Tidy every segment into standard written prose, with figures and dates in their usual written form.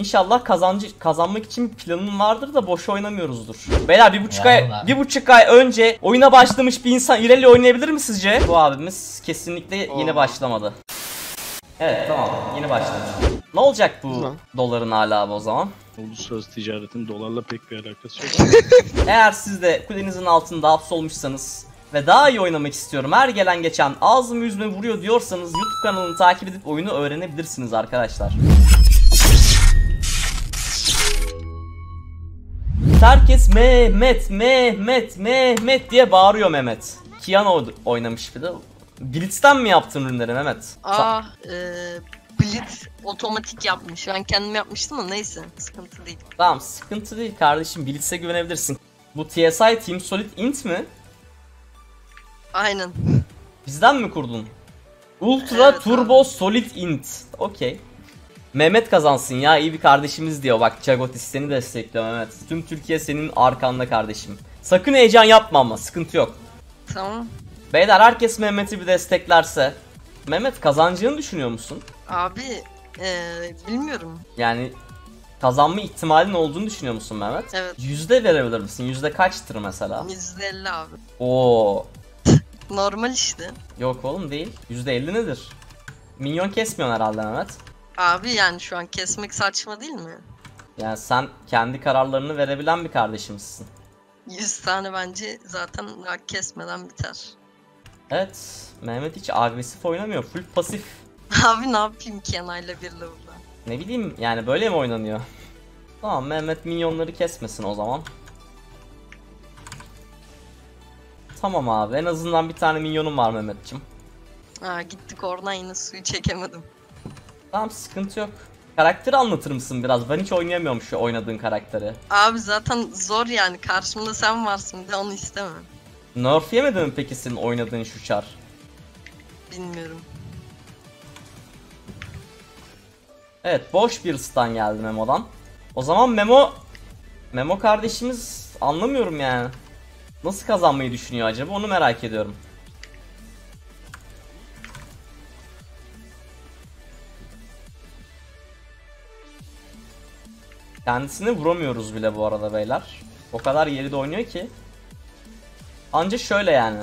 İnşallah kazanmak için planım vardır da boş oynamıyoruzdur. Beyler bir buçuk ay önce oyuna başlamış bir insan Irelia oynayabilir mi sizce? Bu abimiz kesinlikle yeni başlamadı. Evet tamam, yeni başlamış. Ne olacak bu doların hala abi o zaman? Uluslararası ticaretin dolarla pek bir alakası yok. Eğer siz de kulenizin altında hapsolmuşsanız ve daha iyi oynamak istiyorum, her gelen geçen ağzımı yüzüme vuruyor diyorsanız YouTube kanalını takip edip oyunu öğrenebilirsiniz arkadaşlar. Herkes Mehmet diye bağırıyor Mehmet. Qiyana oynamış bir de. Blitz'ten mi yaptın ürünleri Mehmet? Blitz otomatik yapmış. Ben kendim yapmıştım ama neyse, sıkıntı değil. Tamam, sıkıntı değil kardeşim, Blitz'e güvenebilirsin. Bu TSI Team Solid Int mi? Aynen. Bizden mi kurdun? Ultra evet, Turbo abi. Solid Int. Okey. Mehmet kazansın ya, iyi bir kardeşimiz diyor. Bak Cagotis seni destekliyor Mehmet. Tüm Türkiye senin arkanda kardeşim. Sakın heyecan yapma ama, sıkıntı yok. Tamam. Beyler herkes Mehmet'i bir desteklerse. Mehmet kazancını düşünüyor musun? Abi bilmiyorum. Yani kazanma ihtimalin olduğunu düşünüyor musun Mehmet? Evet. Yüzde verebilir misin? Yüzde kaçtır mesela? %50 abi. Oo. Normal işte. Yok oğlum değil. %50 nedir? Minyon kesmiyorsun herhalde Mehmet. Abi yani şu an kesmek saçma değil mi? Yani sen kendi kararlarını verebilen bir kardeşimsin. 100 tane bence zaten kesmeden biter. Evet. Mehmet hiç agresif oynamıyor. Full pasif. Abi ne yapayım Qiyana'yla bir level'da? Ne bileyim yani, böyle mi oynanıyor? Tamam, Mehmet minyonları kesmesin o zaman. Tamam abi, en azından bir tane minyonum var Mehmet'cim. Ha, gittik oradan yine suyu çekemedim. Tamam, sıkıntı yok. Karakteri anlatır mısın biraz? Ben hiç oynayamıyorum şu oynadığın karakteri. Abi zaten zor yani, karşımda sen varsın, bir de onu istemem. Nerf yemedin mi peki senin oynadığın şu çar? Bilmiyorum. Evet, boş bir stun geldi Memo'dan. O zaman Memo kardeşimiz, anlamıyorum yani. Nasıl kazanmayı düşünüyor acaba, onu merak ediyorum. Kendisini vuramıyoruz bile bu arada beyler. O kadar geride oynuyor ki. Anca şöyle yani.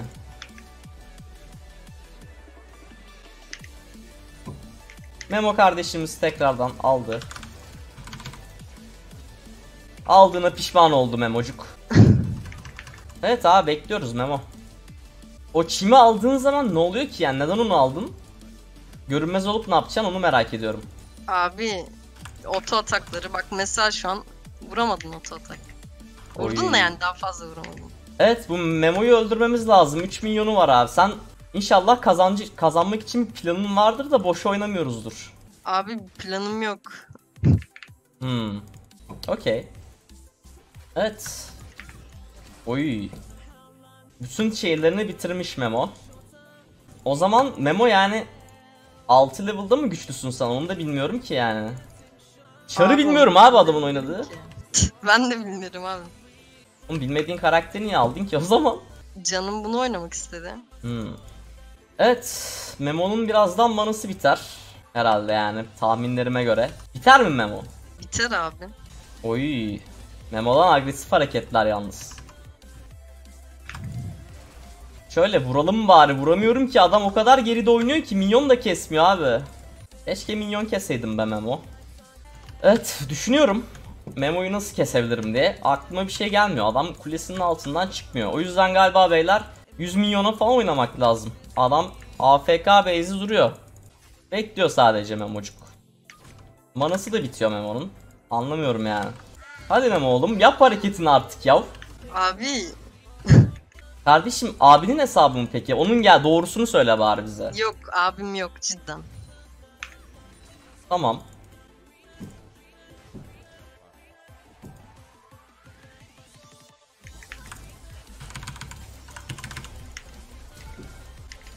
Memo kardeşimiz tekrardan aldı. Aldığına pişman oldu Memocuk. Evet abi, bekliyoruz Memo. O çimi aldığın zaman ne oluyor ki yani, neden onu aldın? Görünmez olup ne yapacaksın, onu merak ediyorum. Abi oto atakları bak mesela, şu an vuramadın oto atak. Vurdun da yani daha fazla vuramadın. Evet, bu Memo'yu öldürmemiz lazım. 3 milyonu var abi. Sen inşallah kazanmak için bir planın vardır da boş oynamıyoruzdur. Abi planım yok. Okey. Evet. Oy. Bütün şeylerini bitirmiş Memo. O zaman Memo yani 6 level'da mı güçlüsün sen, onu da bilmiyorum ki yani. Çarı abi, bilmiyorum abi adamın oynadığı. Ben de bilmiyorum abi. Oğlum bilmediğin karakteri niye aldın ki o zaman? Canım bunu oynamak istedi. Evet. Memo'nun birazdan manası biter. Herhalde yani, tahminlerime göre. Biter mi Memo? Biter abi. Oy. Memo'dan agresif hareketler yalnız. Şöyle vuralım bari, vuramıyorum ki, adam o kadar geride oynuyor ki minyon da kesmiyor abi. Keşke minyon keseydim be Memo. Evet, düşünüyorum Memo'yu nasıl kesebilirim diye, aklıma bir şey gelmiyor. Adam kulesinin altından çıkmıyor. O yüzden galiba beyler 100 milyona falan oynamak lazım. Adam AFK base'i duruyor. Bekliyor sadece Memocuk. Manası da bitiyor Memo'nun. Anlamıyorum yani. Hadi Memo oğlum, yap hareketini artık yav. Abi. Kardeşim abinin hesabı mı peki? Onun gel doğrusunu söyle bari bize. Yok abim yok cidden. Tamam.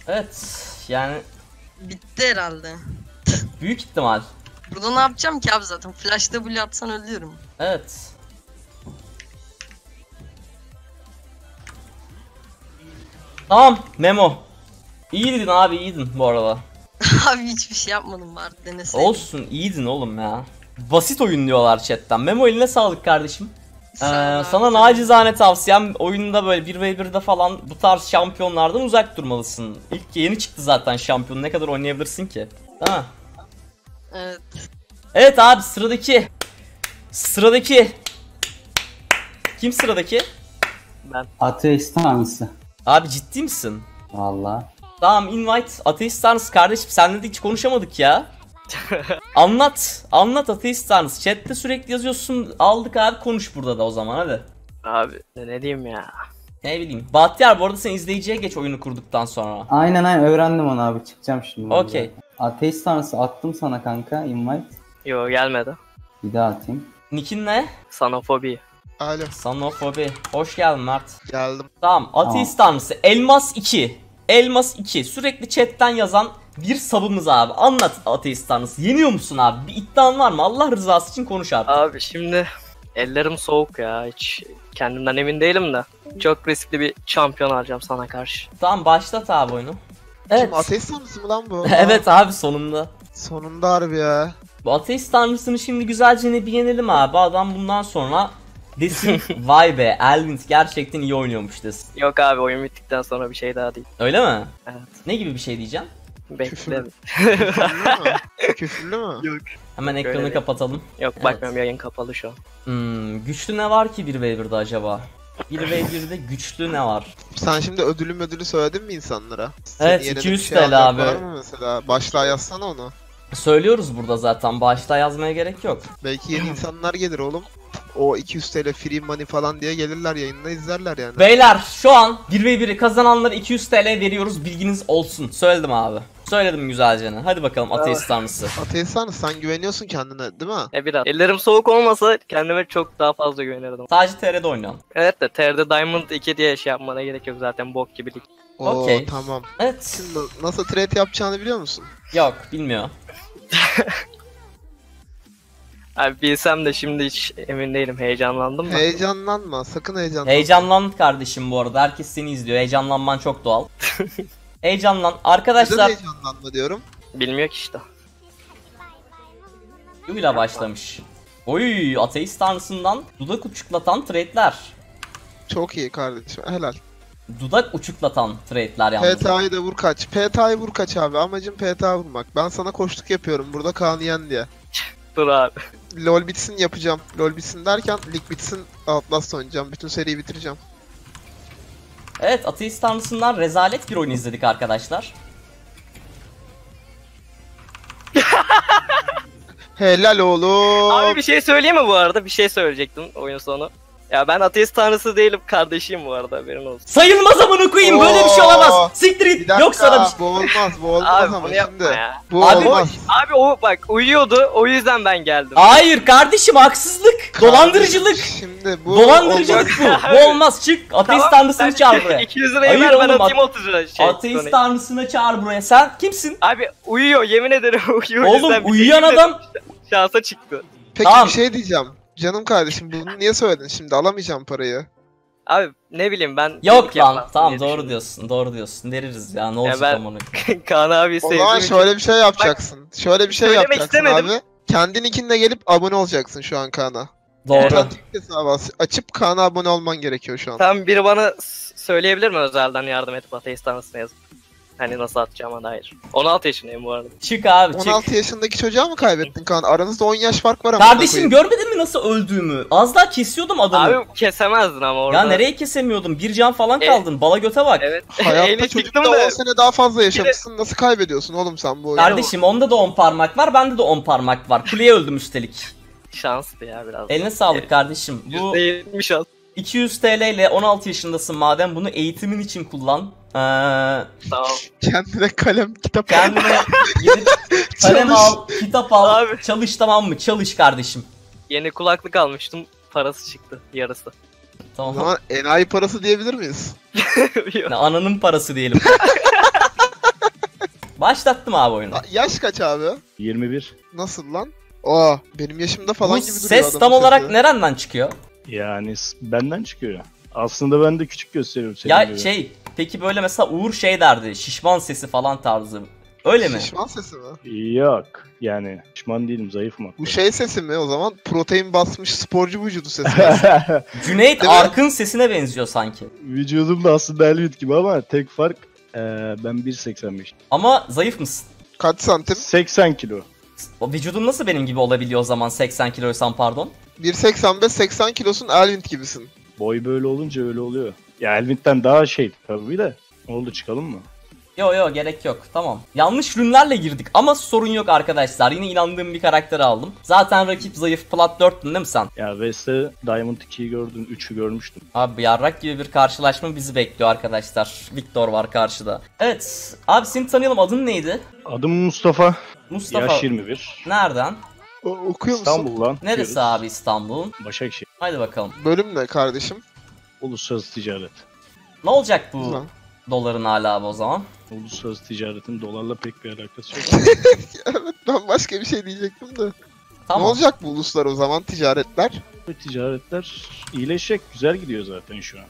Evet yani. Bitti herhalde. Büyük ihtimal. Burada ne yapacağım ki abi zaten? Flash W atsan ölüyorum. Evet. Tamam Memo. İyiydin abi, iyiydin bu arada. Abi hiçbir şey yapmadım bari, deneseydim. Olsun, iyiydin oğlum ya. Basit oyun diyorlar chatten. Memo, eline sağlık kardeşim. Sana nacizane tavsiyem, oyunda böyle 1v1'de falan bu tarz şampiyonlardan uzak durmalısın. İlk yeni çıktı zaten şampiyon, ne kadar oynayabilirsin ki? Değil mi? Evet. Evet abi, sıradaki. Sıradaki. Kim sıradaki? Ben. Ateist Tanrısı. Abi ciddi misin? Vallahi. Tamam, invite. Ateist Tanrısı kardeşim, seninle de hiç konuşamadık ya. Anlat Ateist Tanrısı. Chat'te sürekli yazıyorsun. Aldık abi, konuş burada da o zaman, hadi. Abi ne diyeyim ya? Ne bileyim. Bahtiyar, bu arada sen izleyiciye geç oyunu kurduktan sonra. Aynen, öğrendim onu abi, çıkacağım şimdi. Okey. Ateist Tanrısı attım sana kanka invite. Yo, gelmedi. Bir daha atayım. Nick'in ne? Sanofobi. Alo. Sanofobi. Hoş geldin Mert. Geldim. Tamam, Ateist Tanrısı. Elmas 2. Elmas 2. Sürekli chatten yazan bir sabımız abi. Anlat Ateist Tanrısı. Yeniyor musun abi? Bir iddian var mı? Allah rızası için konuş artık. Abi şimdi ellerim soğuk ya. Hiç kendimden emin değilim de. Çok riskli bir şampiyon alacağım sana karşı. Tamam, başlat abi oyunu. Evet. Şimdi Ateist Tanrısı mı lan bu? Evet abi, sonunda. Sonunda harbi ya. Bu Ateist Tanrısı'nı şimdi güzelce bir yenelim abi. Adam bundan sonra desin vay be, Elwind gerçekten iyi oynuyormuş desin. Yok abi, oyun bittikten sonra bir şey daha değil. Öyle mi? Evet. Ne gibi bir şey diyeceğim? Bekle. Küfürlü mü? Yok. Hemen ekranı öyle kapatalım. Yok, evet. Bakmıyorum, yayın kapalı şu an. Güçlü ne var ki 1v1'de acaba? 1v1'de güçlü ne var? Sen şimdi ödülü söyledin mi insanlara? Evet, 200 şey TL abi. Var mı mesela? Başlığa yazsana onu. Söylüyoruz burada zaten, başlığa yazmaya gerek yok. Belki yeni insanlar gelir oğlum. O 200 TL free money falan diye gelirler, yayında izlerler yani. Beyler, şu an 1v1'i kazananlara 200 TL veriyoruz, bilginiz olsun. Söyledim abi. Söyledim güzelce. Hadi bakalım Ateist Tanrısı. Ateist Tanrısı, sen güveniyorsun kendine değil mi? Biraz. Ellerim soğuk olmasa kendime çok daha fazla güvenirdim. Sadece TR'de oynuyorum. Evet de TR'de Diamond 2 diye şey yapmana gerek yok zaten, bok gibilik. Okey. Tamam. Evet. Şimdi nasıl trade yapacağını biliyor musun? Yok, bilmiyor. Abi bilsem de şimdi hiç emin değilim, heyecanlandım mı? Heyecanlanma, sakın heyecanlanma. Heyecanlan kardeşim bu arada, herkes seni izliyor, heyecanlanman çok doğal. Heyecanlan arkadaşlar. Neden heyecanlanma diyorum? Bilmiyor ki işte. Yumi'yle başlamış. Oy, Ateist Tanrısı'ndan dudak uçuklatan trade'ler. Çok iyi kardeşim, helal. Dudak uçuklatan trade'ler yalnız. PTA'yı da vur kaç. PTA'yı vur kaç abi. Amacım PTA vurmak. Ben sana koştuk yapıyorum burada, Kaan'ı yen diye. Dur abi. LOL bitsin yapacağım. LOL bitsin derken lig bitsin, Outlast oynayacağım. Bütün seriyi bitireceğim. Evet, Ateist Tanrısı'ndan rezalet bir oyun izledik arkadaşlar. Helal oğlum. Abi bir şey söyleyeyim mi bu arada? Bir şey söyleyecektim oyun sonu. Ya ben Ateist Tanrısı değilim, kardeşim bu arada, haberin olsun. Sayılmaz amına koyayım, böyle bir şey olamaz. Siktir git. Yok sana bir şey. Bu olmaz, bu olmaz abi, ama şimdi. Ya. Bu abi, olmaz. Abi o bak uyuyordu, o yüzden ben geldim. Hayır kardeşim, haksızlık, dolandırıcılık. Şimdi bu dolandırıcılık bu. Bu olmaz, çık. Ateist Tanrısı'nı çağır buraya. 200 lirayı ver, ben atayım 30 lira. Ateist Tanrısı'nı çağır buraya. Sen kimsin? Abi uyuyor, yemin ederim uyuyor. Oğlum uyuyan adam şansa çıktı. Peki bir şey diyeceğim. Canım kardeşim, bunu niye söyledin şimdi, alamayacağım parayı. Abi ne bileyim ben... Yok lan, tamam, doğru diyorsun, doğru diyorsun, veririz ya, ne olacak ben... amonu. Kaan abi sevdiğim. O zaman şöyle bir şey yapacaksın. Bak, şöyle bir şey yapacaksın istemedim abi. Kendin ikinde gelip abone olacaksın şu an Kaan'a. Doğru. Açıp Kaan'a abone olman gerekiyor şu an. Tam biri bana söyleyebilir mi özelden, yardım edip Ateist Tanrısı'na yazın? Hani nasıl atacağıma dair. 16 yaşındayım bu arada. Çık abi, çık. 16 yaşındaki çocuğa mı kaybettin Kaan? Aranızda 10 yaş fark var ama. Kardeşim görmedin mi nasıl öldüğümü? Az daha kesiyordum adamı. Abi kesemezdin ama orada. Ya nereye kesemiyordum? Bir can falan kaldın. Bala göte bak. Evet. Hayatta çocukta 10 sene daha fazla yaşamışsın. Nasıl kaybediyorsun oğlum sen bu oyunu? Kardeşim onda da 10 parmak var, bende de 10 parmak var. Kuleye öldüm üstelik. Şanslı ya biraz. Eline sağlık kardeşim. Bu 200 TL ile 16 yaşındasın madem, bunu eğitimin için kullan. Tamam. Kendine kalem, kitap al. Kendine kalem al, kitap al. Abi. Çalış, tamam mı? Çalış kardeşim. Yeni kulaklık almıştım. Parası çıktı. Yarısı. Tamam. O zaman enayi parası diyebilir miyiz? Ananın parası diyelim. Başlattım abi oyunu. Yaş kaç abi? 21. Nasıl lan? Aa, benim yaşımda falan bu gibi duruyor adam. Ses tam olarak nereden çıkıyor? Yani benden çıkıyor. Aslında ben de küçük gösteriyorum seni. Ya gibi. Peki böyle mesela Uğur şey derdi, şişman sesi falan tarzı. Öyle mi? Şişman sesi mi? Yok. Yani şişman değilim, zayıfım. Bu şey sesi mi o zaman? Protein basmış sporcu vücudu sesi. Cüneyt Arkın sesine benziyor sanki. Vücudum da aslında Elwind gibi ama tek fark ben 1.85. Ama zayıf mısın? Kaç santim? 80 kilo. O vücudun nasıl benim gibi olabiliyor o zaman 80 kiloysan pardon? 1.85-80 kilosun, Elwind gibisin. Boy böyle olunca öyle oluyor. Ya Elwind'den daha şey tabii de. Ne oldu, çıkalım mı? Yo yo, gerek yok, tamam. Yanlış rünlerle girdik ama sorun yok arkadaşlar. Yine inandığım bir karakter aldım. Zaten rakip zayıf. Plat 4'tün değil mi sen? Ya Veste Diamond 2'yi gördün, 3'ü görmüştüm. Abi yarrak gibi bir karşılaşma bizi bekliyor arkadaşlar. Viktor var karşıda. Evet abi, seni tanıyalım, adın neydi? Adım Mustafa. Mustafa. Yaş 21. Nereden? Okuyor musun? İstanbul'dan. Neresi okuyoruz abi İstanbul'un? Başakşehir. Haydi bakalım. Bölüm ne kardeşim? Uluslararası ticaret. Ne olacak bu? Güzel. Doların hala abi o zaman. Uluslararası ticaretin dolarla pek bir alakası yok. Evet, ben başka bir şey diyecektim de. Tamam. Ne olacak bu uluslar o zaman, ticaretler? Ticaretler iyileşecek, güzel gidiyor zaten şu an.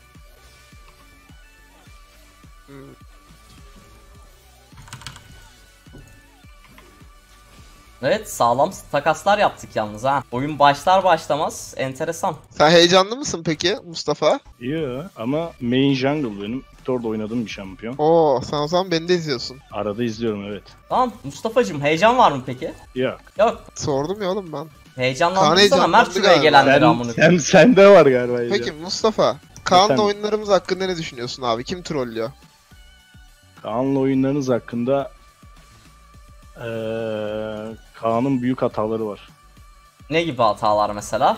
Evet, sağlam takaslar yaptık yalnız ha. Oyun başlar başlamaz, enteresan. Sen heyecanlı mısın peki Mustafa? Yo, ama main jungle benim. Orada oynadığım bir şampiyon. Oo, sen o zaman beni de izliyorsun. Arada izliyorum, evet. Tamam Mustafa'cığım, heyecan var mı peki? Yok. Yok. Sordum ya oğlum ben. Heyecanlandırsana Mert, şuraya gelenleri amını. Sende var galiba heyecan. Peki Mustafa, Kaan'la oyunlarımız hakkında ne düşünüyorsun abi? Kim trollüyor? Kaan'la oyunlarınız hakkında Kaan'ın büyük hataları var. Ne gibi hatalar mesela?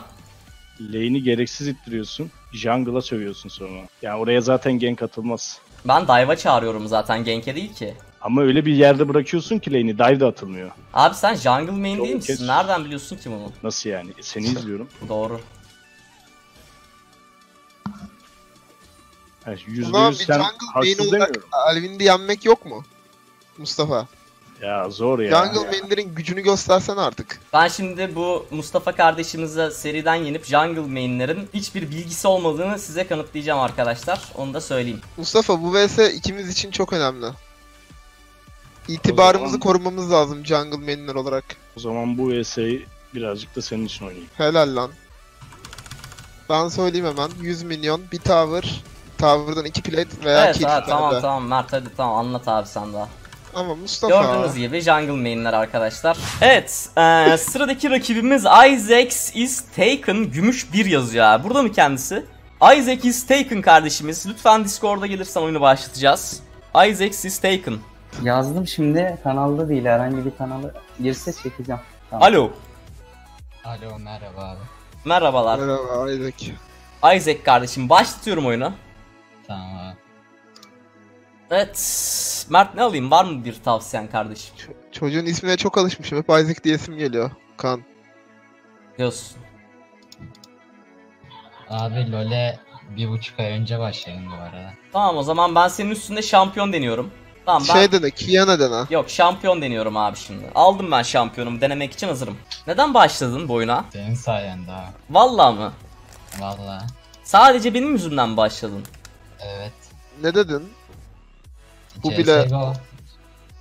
Lane'i gereksiz ittiriyorsun. Jungle'a sövüyorsun sonra. Yani oraya zaten gank atılmaz. Ben dive'a çağırıyorum zaten, gank'e değil ki. Ama öyle bir yerde bırakıyorsun ki lane'i, dive de atılmıyor. Abi sen jungle main değil misin? Nereden biliyorsun ki bunu? Nasıl yani? Seni izliyorum. Doğru. Yani %100 sen haksız demiyorum. Elwind'i yenmek yok mu Mustafa? Ya zor ya. Jungle main'lerin gücünü göstersen artık. Ben şimdi bu Mustafa kardeşimize seriden yenip jungle main'lerin hiçbir bilgisi olmadığını size kanıtlayacağım arkadaşlar. Onu da söyleyeyim. Mustafa, bu vs ikimiz için çok önemli. İtibarımızı korumamız lazım jungle main'ler olarak. O zaman bu vs'yi birazcık da senin için oynayayım. Helal lan. Ben söyleyeyim hemen. 100 milyon, bir tower, tower'dan 2 plate veya evet, kill. Evet tamam tamam Mert, hadi tamam anlat abi sen daha. Ama Mustafa... Gördüğünüz gibi jungle main'ler arkadaşlar. Evet, sıradaki rakibimiz Isaac is taken, gümüş 1 yazıyor abi. Burada mı kendisi? Isaac is taken kardeşimiz. Lütfen Discord'a gelirsen oyunu başlatacağız. Isaac is taken. Yazdım şimdi, kanalda değil, herhangi bir kanalı girse çekeceğim. Tamam. Alo. Alo, merhaba abi. Merhabalar. Merhaba Isaac. Isaac kardeşim, başlatıyorum oyunu. Tamam abi. Evet, Mert ne alayım? Var mı bir tavsiyen kardeşim? Çocuğun ismine çok alışmışım. Hep Isaac diye isim geliyor. Kan. Diyorsun. Abi LoL'e 1,5 ay önce başladım bu arada. Tamam o zaman ben senin üstünde şampiyon deniyorum. Tamam, ben... Şey dene, Qiyana dene. Yok, şampiyon deniyorum abi şimdi. Aldım ben şampiyonumu, denemek için hazırım. Neden başladın bu oyuna? Senin sayende abi. Valla mı? Valla. Sadece benim yüzümden başladın. Evet. Ne dedin? Bu bile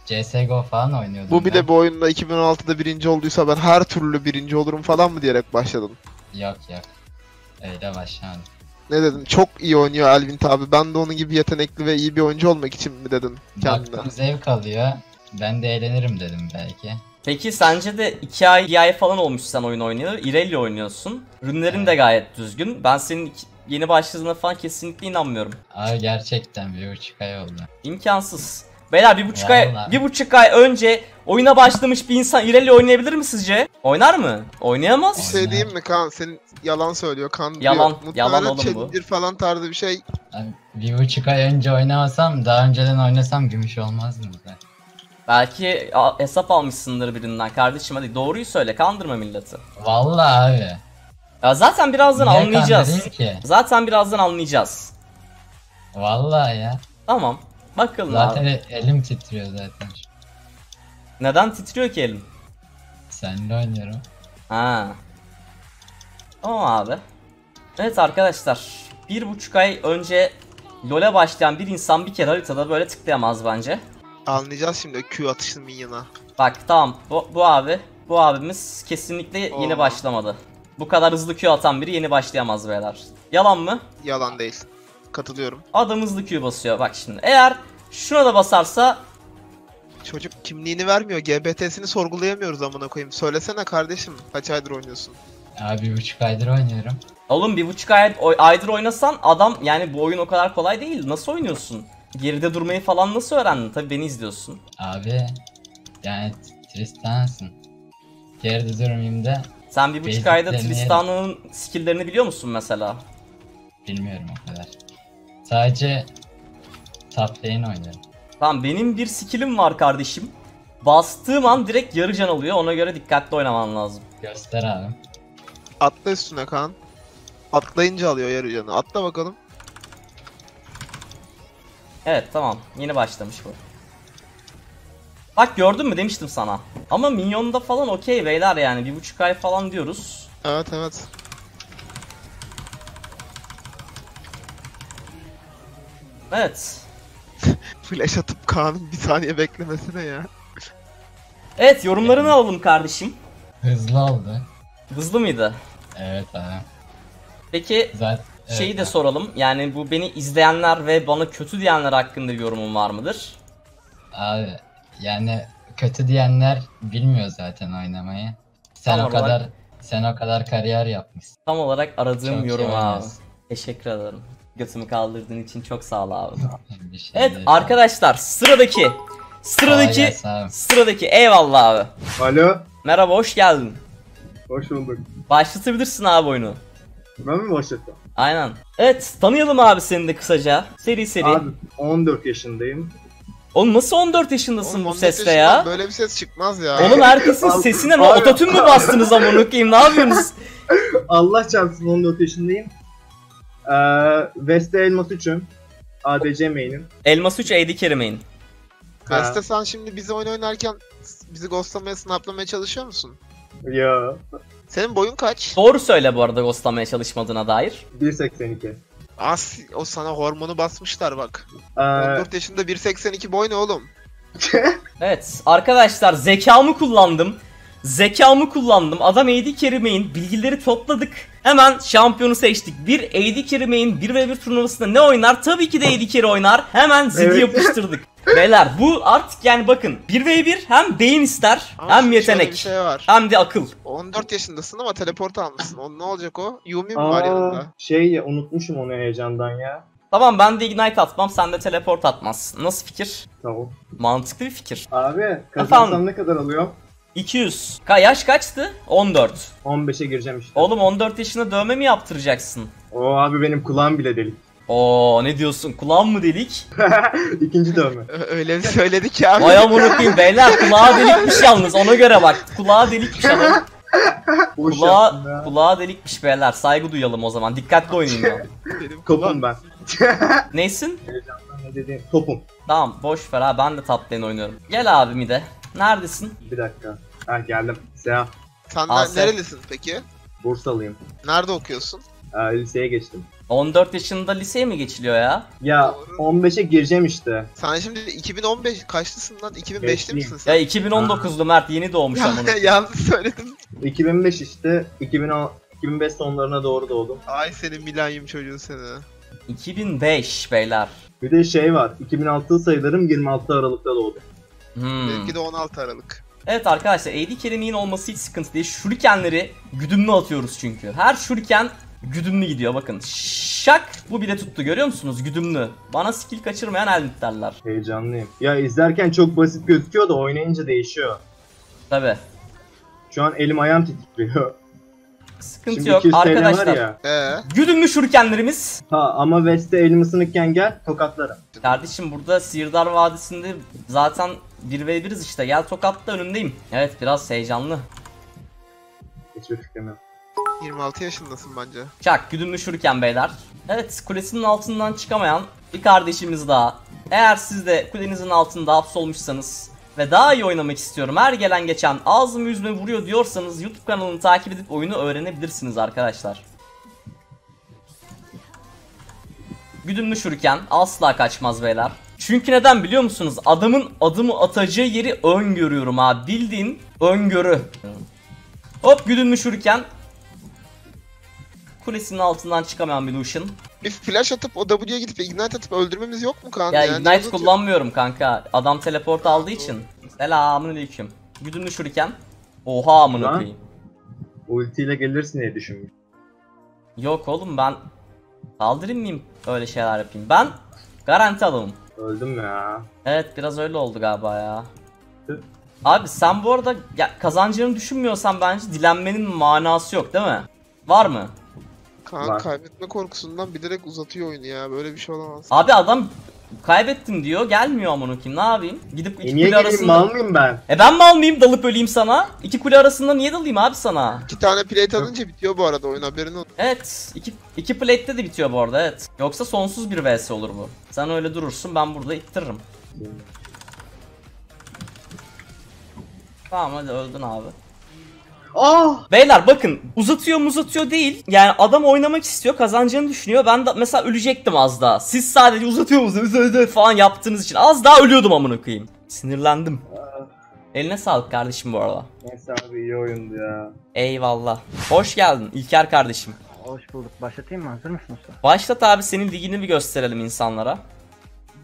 CSGO falan oynuyordum. Bu bile ben bu oyunda 2016'da birinci olduysa ben her türlü birinci olurum falan mı diyerek başladım? Yok yok. Öyle başladım. Ne dedim? Çok iyi oynuyor Elwind abi. Ben de onun gibi yetenekli ve iyi bir oyuncu olmak için mi dedim kendine? Baktım zevk alıyor. Ben de eğlenirim dedim belki. Peki sence de 2 ay, 2 ay falan olmuş sen oyun oynayalı. Irelia oynuyorsun. Rünlerin de gayet düzgün. Ben senin yeni başladığına falan kesinlikle inanmıyorum. Abi gerçekten 1,5 ay oldu. İmkansız. Beyler 1,5 ay önce oyuna başlamış bir insan Irelia oynayabilir mi sizce? Oynar mı? Oynayamaz. Bir şey diyeyim mi Kaan? Senin yalan söylüyor. Yalan. Yalan oğlum bu. Bir falan tarzı bir şey. Yani 1,5 ay önce oynamasam, daha önceden oynasam gümüş olmazdı zaten. Belki hesap almışsındır birinden kardeşim, hadi doğruyu söyle, kandırma milleti. Vallahi abi. Ya zaten birazdan niye anlayacağız. Zaten birazdan anlayacağız. Vallahi ya. Tamam. Bakalım zaten abi. Elim titriyor zaten. Neden titriyor ki elim? Seninle oynuyorum. Ha. Tamam abi. Evet arkadaşlar. 1,5 ay önce LoL'e başlayan bir insan bir kere haritada böyle tıklayamaz bence. Anlayacağız şimdi Q atışını minyona. Bak tamam, bu abimiz kesinlikle yeni başlamadı. Bu kadar hızlı Q atan biri yeni başlayamaz beyler. Yalan mı? Yalan değil. Katılıyorum. Adam hızlı Q basıyor bak şimdi. Eğer şuna da basarsa... Çocuk kimliğini vermiyor. GBT'sini sorgulayamıyoruz amına koyayım. Söylesene kardeşim, kaç aydır oynuyorsun? Ya 1,5 aydır oynuyorum. Oğlum 1,5 aydır oynasan adam, yani bu oyun o kadar kolay değil. Nasıl oynuyorsun? Geride durmayı falan nasıl öğrendin? Tabii beni izliyorsun. Abi yani Tristan'sın. Geride durmayayım da... Sen 1,5 ayda Tristan'ın skill'lerini biliyor musun mesela? Bilmiyorum o kadar. Sadece top lane oynuyorum. Tamam, benim bir skill'im var kardeşim. Bastığım an direkt yarı can alıyor. Ona göre dikkatli oynaman lazım. Göster abi. Atla üstüne Kaan. Atlayınca alıyor yarı canı. Atla bakalım. Evet tamam, yeni başlamış bu. Bak gördün mü, demiştim sana. Ama minyonda falan okey beyler, yani 1,5 ay falan diyoruz. Evet evet. Evet. Flash atıp Kaan'ın bir saniye beklemesine ya. Evet, yorumlarını alalım kardeşim. Hızlı oldu. Hızlı mıydı? Evet abi. Peki zaten, evet, şeyi de soralım, yani bu beni izleyenler ve bana kötü diyenler hakkında bir yorumun var mıdır? Abi yani kötü diyenler bilmiyor zaten oynamayı. Sen tam o olarak, sen o kadar kariyer yapmışsın. Tam olarak aradığım çok yorum abi. Teşekkür ederim. Götümü kaldırdığın için çok sağ ol abi. Evet arkadaşlar, sıradaki eyvallah abi. Alo. Merhaba, hoş geldin. Hoş bulduk. Başlatabilirsin abi oyunu. Ben mi başlattım? Aynen. Evet, tanıyalım abi seni de kısaca. Seri. Abi 14 yaşındayım. Oğlum nasıl 14 yaşındasın? Oğlum, bu sesle ya? Böyle bir ses çıkmaz ya. Oğlum herkesin sesine ototune mü bastınız amına koyayım? Ne yapıyorsunuz? Allah çarpsın, 14 yaşındayım. West'te Elmas 3'üm. ADC main'im. Elmas 3, Eldikirim main. West'te sen şimdi bizi oyun oynarken bizi ghostlamaya, snaplamaya çalışıyor musun? Ya. Senin boyun kaç? Doğru söyle bu arada ghostlamaya çalışmadığına dair. 1.82. As, o sana hormonu basmışlar bak. 14 yaşında 1.82 boy ne oğlum? Evet arkadaşlar, zekamı kullandım. Adam Eldikirim main, bilgileri topladık. Hemen şampiyonu seçtik. Bir Eldikirim main 1v1 turnuvasında ne oynar? Tabii ki de Eldikirim oynar. Hemen zidi yapıştırdık. Beyler bu artık, yani bakın 1v1 hem beyin ister, ama hem yetenek, şey var, hem de akıl. 14 yaşındasın ama teleport almışsın. O, ne olacak o? Yumi mi var yanında? Şey, unutmuşum onu heyecandan ya. Tamam, ben de ignite atmam, sen de teleport atmazsın. Nasıl fikir? Tamam. Mantıklı bir fikir. Abi kazansam ne kadar alıyor? 200. Yaş kaçtı? 14. 15'e gireceğim işte. Oğlum 14 yaşında dövme mi yaptıracaksın? Oo abi, benim kulağım bile delik. Oo ne diyorsun? Kulağım mı delik? İkinci dövme. Öyle mi söyledik abi? Vay amına koyayım beyler, kulağı delikmiş yalnız, ona göre bak. Kulağı delikmiş adam. Kulağı delikmiş beyler, saygı duyalım o zaman. Dikkatli oynayın ya. Topum ben. Neysin? Topum. Tamam boş ver abi, ben de top lane oynuyorum. Gel abi mide. Neredesin? Bir dakika. Ha geldim. Seha. Sen nerelisin peki? Bursalıyım. Nerede okuyorsun? Liseye geçtim. 14 yaşında liseye mi geçiliyor ya? Ya 15'e gireceğim işte. Sen şimdi 2015 kaçlısın lan? 2005'te misin sen? Ya 2019'lu Mert, yeni doğmuş ama. Yalnız söyledim. 2005 işte. 2005 sonlarına doğru doğdum. Ay senin milenyum çocuğun seni. 2005 beyler. Bir de şey var. 2006 sayılarım 26 Aralık'ta doğdu. Belki de 16 Aralık. Evet arkadaşlar, Eldikirim'in olması hiç sıkıntı değil. Şurikenleri güdümlü atıyoruz çünkü. Her şuriken güdümlü gidiyor bakın. Şak, bu bile tuttu, görüyor musunuz? Güdümlü. Bana skill kaçırmayan Elwind derler. Heyecanlıyım. Ya izlerken çok basit gözüküyor da oynayınca değişiyor. Tabi. Şu an elim ayağım titriyor. Sıkıntı şimdi yok arkadaşlar. Ya. Güdümlü şurikenlerimiz. Ha ama West'te elimi sınıkken gel tokatlara. Kardeşim burada Sihirdar Vadisi'nde zaten 1v1'iz işte, gel tokatla, önündeyim. Evet biraz heyecanlı. Hiçbir fikrim yok. 26 yaşındasın bence. Çak güdümlü şuriken beyler. Evet, kulesinin altından çıkamayan bir kardeşimiz daha. Eğer siz de kulenizin altında hapsolmuşsanız ve daha iyi oynamak istiyorum, her gelen geçen ağzımı yüzüme vuruyor diyorsanız YouTube kanalını takip edip oyunu öğrenebilirsiniz arkadaşlar. Güdümlü şuriken asla kaçmaz beyler. Q Çünkü neden biliyor musunuz? Adamın adımı atacağı yeri öngörüyorum abi. Bildiğin öngörü. Hop güdümlü şuriken. Kulesinin altından çıkamayan bir Lucian. Bir flash atıp o W'ye gidip ignite atıp öldürmemiz yok mu kanka? Ya yani ignite kullanmıyorum kanka. Adam teleport aldığı için. Selamünaleyküm. Güdümlü şuriken. Oha amına koyayım. Ultiyle gelirsin diye düşünmüştüm. Yok oğlum ben kaldırayım mıyım öyle şeyler yapayım. Ben garanti alalım. Öldüm ya. Evet biraz öyle oldu galiba ya. Abi sen bu arada kazancını düşünmüyorsan bence dilenmenin manası yok değil mi? Var mı? Kaan kaybetme korkusundan bilerek uzatıyor oyunu ya, böyle bir şey olamaz. Abi adam kaybettim diyor gelmiyor amına koyayım ne yapayım? Gidip iki kule arasında... mal mıyım ben? E ben mal mıyım dalıp öleyim sana? İki kule arasında niye dalayım abi sana? İki tane plate alınca bitiyor bu arada oyun, haberin olsun. Evet iki plate'de de bitiyor bu arada evet. Yoksa sonsuz bir vs olur bu. Sen öyle durursun ben burada ittiririm. Tamam hadi öldün abi. Oh! Beyler bakın uzatıyor değil yani adam oynamak istiyor kazancını düşünüyor, ben de mesela ölecektim az daha, siz sadece uzatıyor falan yaptığınız için az daha ölüyordum amına koyayım, sinirlendim. Eline sağlık kardeşim bu arada. Neyse abi iyi oyundu ya. Eyvallah. Hoş geldin İlker kardeşim. Hoş bulduk. Başlatayım mı, hazır mısın sen? Başlat abi, senin ligini bir gösterelim insanlara.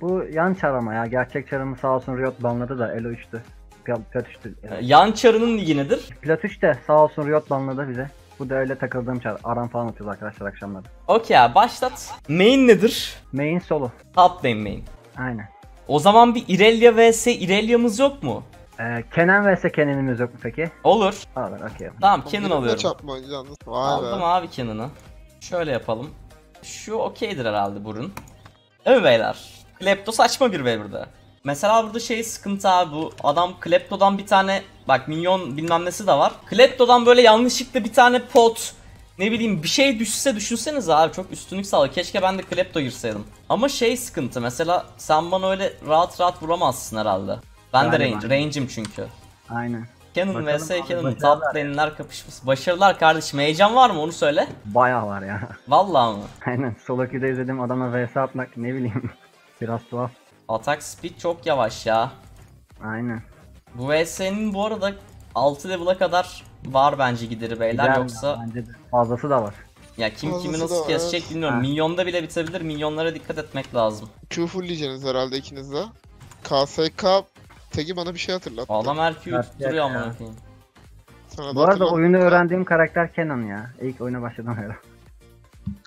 Bu yan çarama ya, gerçek çaramı sağ olsun Riot banladı da Elo 3'tü. Platüştü. Yan çarının ligi nedir? Platüş de sağ olsun Riot banladı bize. Bu da öyle takıldığım çar. Aram falan atıyoruz arkadaşlar akşamları. Okey abi başlat. Main nedir? Main solo. Top lane main. Aynen. O zaman bir Irelia vs Irelia'mız yok mu? Kennen vs Kennen'imiz yok mu peki? Olur. Olur okey. Tamam Kennen alıyorum. Aldım abi Kennen'ı. Şöyle yapalım. Şu okeydir herhalde burun. Değil mi beyler? Klepto saçma bir bey burada. Mesela burada şey sıkıntı abi, bu adam Klepto'dan bir tane bak minyon bilmem nesi de var. Klepto'dan böyle yanlışlıkla bir tane pot ne bileyim bir şey düşse, düşünsenize abi çok üstünlük sağlıyor. Keşke ben de Klepto girseydim. Ama şey sıkıntı mesela sen bana öyle rahat rahat vuramazsın herhalde. Ben de range'im çünkü. Aynen. Kennen vs Kennen top lane'ler kapışması. Başarılar kardeşim, heyecan var mı onu söyle. Bayağı var ya. Vallahi mı? Aynen solo queue'de izledim adama vs atmak ne bileyim biraz tuhaf. Atak speed çok yavaş ya. Aynen. Bu VS'nin bu arada 6 level'a kadar var bence gideri beyler. Gider yoksa bence de. Fazlası da var. Ya kim fazlası kimi nasıl kesecek evet. Bilmiyorum. Ha. Minyonda bile bitebilir. Minyonlara dikkat etmek lazım. Q fullleyeceksiniz herhalde ikiniz de. KSK tag'i bana bir şey hatırlattı. Adam her Q'yu tutturuyor amına koyayım. Bu arada oyunu öğrendiğim karakter Kennen ya. İlk oyuna başladan beri.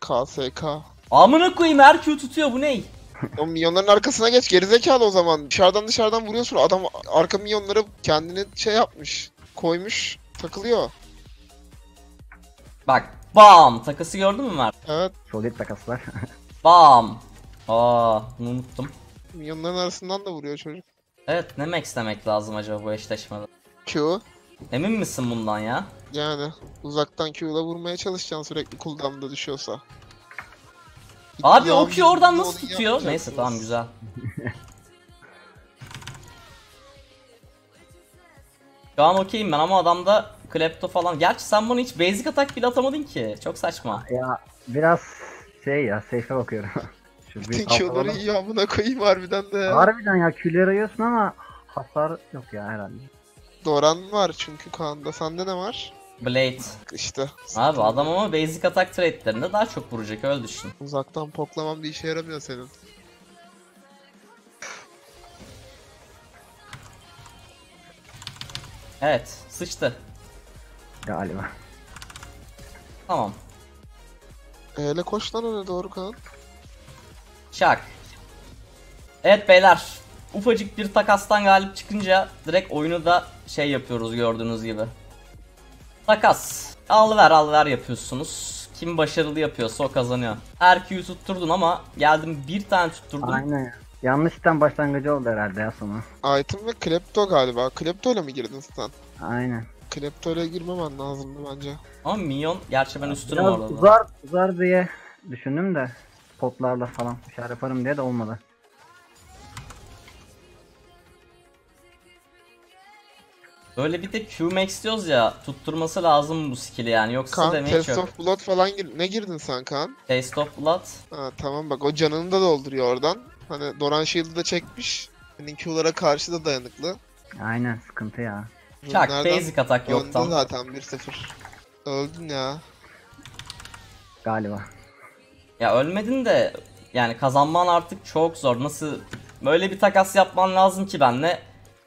KSK. Amına koyayım her Q tutuyor bu ney? O minyonların arkasına geç gerizekalı o zaman. Dışarıdan vuruyorsun, adam arka minyonları kendini şey yapmış, koymuş, takılıyor. Bak bam takası gördün mü Mert? Evet. Solid takaslar. Bam. Aa bunu unuttum. Minyonların arasından da vuruyor çocuk. Evet ne max demek lazım acaba bu eşleşmede? Q. Emin misin bundan ya? Yani uzaktan Q'la vurmaya çalışacaksın sürekli cooldown'da düşüyorsa. Abi o Q oradan nasıl tutuyor? Neyse tamam güzel. Şu an okeyim ben ama adamda Klepto falan. Gerçi sen bana hiç Bayzik atak bile atamadın ki. Çok saçma. Ya biraz şey ya safe'e bakıyorum. Bütün Q'ları iyi amına koyayım harbiden de. Harbiden ya Q'leri arıyorsun ama hasar yok ya herhalde. Doran var çünkü Kaan'da. Sende ne var? Blade. İşte. Abi adam ama basic atak trade'lerinde daha çok vuracak öyle düşün. Uzaktan poklamam bir işe yaramıyor senin. Evet sıçtı. Galiba. Tamam. Öyle koş lan öyle doğru kan. Şak. Evet beyler. Ufacık bir takastan galip çıkınca direkt oyunu da şey yapıyoruz gördüğünüz gibi. Takas. Al ver yapıyorsunuz. Kim başarılı yapıyorsa o kazanıyor. Her Q'yu tutturdun ama geldim bir tane tutturdum. Aynen. Yanlıştan başlangıcı oldu herhalde ya sonu. Item ve Klepto galiba. Klepto ile mi girdin sen? Aynen. Klepto ile girmemen lazımdı bence. Ama minyon gerçi ben üstüne var orada. Uzar diye düşündüm de potlarla falan bir şey yaparım diye de olmadı. Böyle bir de Q-Max diyoruz ya, tutturması lazım bu skill'i yani yoksa demek yok. Taste of Blood falan ne girdin sen Kaan? Taste of Blood. Ha, tamam bak o canını da dolduruyor oradan. Hani Doran Shield'ı da çekmiş. Hani Q'lara karşı da dayanıklı. Aynen, sıkıntı ya. Çak, basic atak yok tam. Öldün zaten 1-0. Öldün ya. Galiba. Ya ölmedin de yani kazanman artık çok zor. Nasıl böyle bir takas yapman lazım ki benle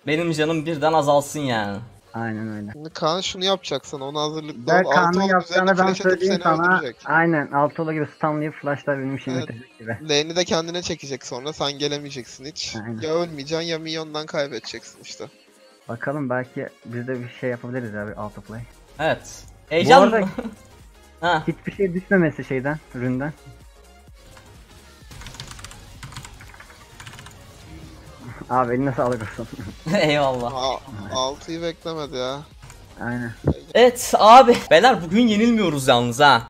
benim canım birden azalsın yani. Aynen öyle. Şimdi Kaan şunu yapacaksın, onu hazırlıklı ol. Kaan'ın yapacağını ben söyleyeyim sana. Öldürecek. Aynen, Altola gibi stunlayıp flashlar benim işimi bitirecek gibi. Lane'i de kendine çekecek sonra, sen gelemeyeceksin hiç. Aynen. Ya ölmeyeceksin ya minyondan kaybedeceksin işte. Bakalım, belki biz de bir şey yapabiliriz abi, Altoplay. Evet. Heyecan mı? Hiçbir şey düşmemesi şeyden, üründen. Abi eline sağlık olsun. Eyvallah. 6'yı beklemedi ya. Aynen. Evet abi. Beyler bugün yenilmiyoruz yalnız ha.